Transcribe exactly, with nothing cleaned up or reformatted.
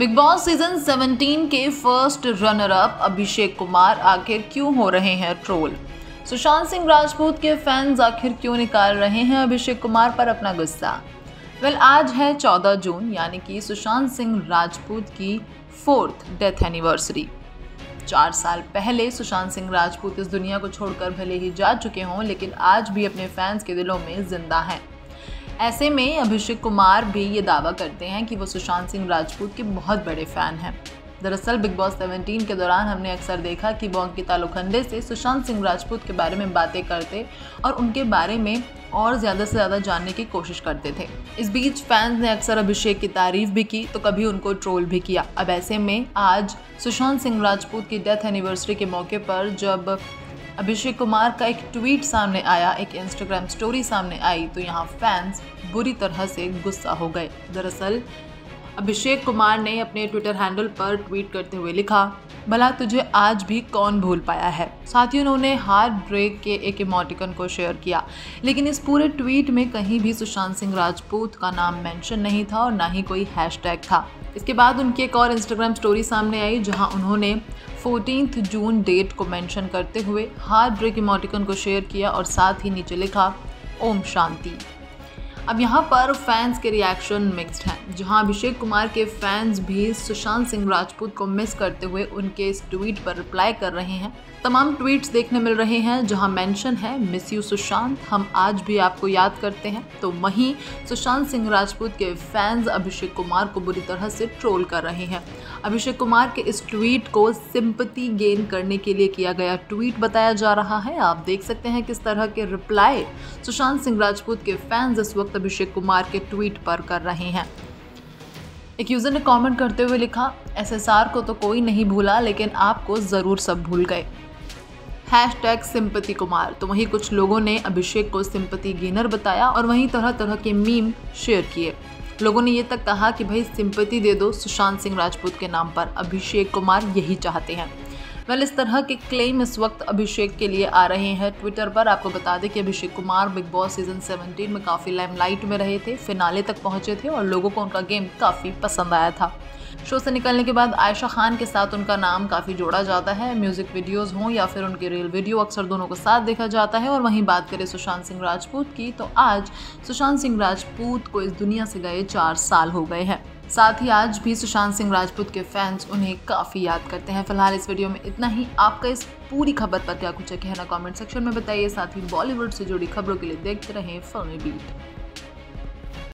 Big boss season सत्रह के first runner up Abhishek Kumar आखिर क्यों हो रहे हैं ट्रोल? सुशांत सिंह राजपूत के फैंस आखिर क्यों निकाल रहे हैं अभिषेक कुमार पर अपना गुस्सा? वेल well, आज है चौदह जून यानी कि सुशांत सिंह राजपूत की फोर्थ डेथ एनिवर्सरी। चार साल पहले सुशांत सिंह राजपूत इस दुनिया को छोड़कर भले ही जा चुके हों, लेकिन आज भी अपने फैंस के दिलों में जिंदा हैं। ऐसे में अभिषेक कुमार भी ये दावा करते हैं कि वो सुशांत सिंह राजपूत के बहुत बड़े फ़ैन हैं। दरअसल बिग बॉस सत्रह के दौरान हमने अक्सर देखा कि वो अंकिता लोखंडे से सुशांत सिंह राजपूत के बारे में बातें करते और उनके बारे में और ज़्यादा से ज़्यादा जानने की कोशिश करते थे। इस बीच फैंस ने अक्सर अभिषेक की तारीफ़ भी की तो कभी उनको ट्रोल भी किया। अब ऐसे में आज सुशांत सिंह राजपूत की डेथ एनिवर्सरी के मौके पर जब अभिषेक कुमार का एक ट्वीट सामने आया, एक इंस्टाग्राम स्टोरी सामने आई, तो यहाँ फैंस बुरी तरह से गुस्सा हो गए। दरअसल अभिषेक कुमार ने अपने ट्विटर हैंडल पर ट्वीट करते हुए लिखा, भला तुझे आज भी कौन भूल पाया है। साथ ही उन्होंने हार्ट ब्रेक के एक इमोटिकन को शेयर किया, लेकिन इस पूरे ट्वीट में कहीं भी सुशांत सिंह राजपूत का नाम मेंशन नहीं था और ना ही कोई हैशटैग था। इसके बाद उनकी एक और इंस्टाग्राम स्टोरी सामने आई जहां उन्होंने चौदह जून डेट को मेंशन करते हुए हार्ट ब्रेक इमोटिकन को शेयर किया और साथ ही नीचे लिखा ओम शांति। अब यहाँ पर फैंस के रिएक्शन मिक्स्ड हैं, जहाँ अभिषेक कुमार के फैंस भी सुशांत सिंह राजपूत को मिस करते हुए उनके इस ट्वीट पर रिप्लाई कर रहे हैं। तमाम ट्वीट्स देखने मिल रहे हैं जहाँ मेंशन है मिस यू सुशांत, हम आज भी आपको याद करते हैं। तो वहीं सुशांत सिंह राजपूत के फैंस अभिषेक कुमार को बुरी तरह से ट्रोल कर रहे हैं। अभिषेक कुमार के इस ट्वीट को सिंपैथी गेन करने के लिए किया गया ट्वीट बताया जा रहा है। आप देख सकते हैं किस तरह के रिप्लाई सुशांत सिंह राजपूत के फैंस इस वक्त अभिषेक कुमार के ट्वीट पर कर रहे हैं। एक यूजर ने कमेंट करते हुए लिखा, एसएसआर को तो कोई नहीं भूला लेकिन आपको जरूर सब भूल गए, हैशटैग सिंपैथी कुमार। तो वहीं कुछ लोगों ने अभिषेक को सिंपैथी गेनर बताया और वहीं तरह तरह के मीम शेयर किए। लोगों ने ये तक कहा कि भाई सिंपैथी दे दो सुशांत सिंह राजपूत के नाम पर, अभिषेक कुमार यही चाहते हैं। वेल इस तरह के क्लेम इस वक्त अभिषेक के लिए आ रहे हैं ट्विटर पर। आपको बता दें कि Abhishek Kumar big boss season सत्रह में काफ़ी लाइमलाइट में रहे थे, फिनाले तक पहुंचे थे और लोगों को उनका गेम काफ़ी पसंद आया था। शो से निकलने के बाद आयशा खान के साथ उनका नाम काफ़ी जोड़ा जाता है, म्यूज़िक वीडियोज़ हों या फिर उनके रील वीडियो अक्सर दोनों को साथ देखा जाता है। और वहीं बात करें सुशांत सिंह राजपूत की, तो आज सुशांत सिंह राजपूत को इस दुनिया से गए चार साल हो गए हैं। साथ ही आज भी सुशांत सिंह राजपूत के फैंस उन्हें काफ़ी याद करते हैं। फिलहाल इस वीडियो में इतना ही। आपका इस पूरी खबर पर क्या कुछ है कहना कमेंट सेक्शन में बताइए। साथ ही बॉलीवुड से जुड़ी खबरों के लिए देखते रहें फिल्मी बीट।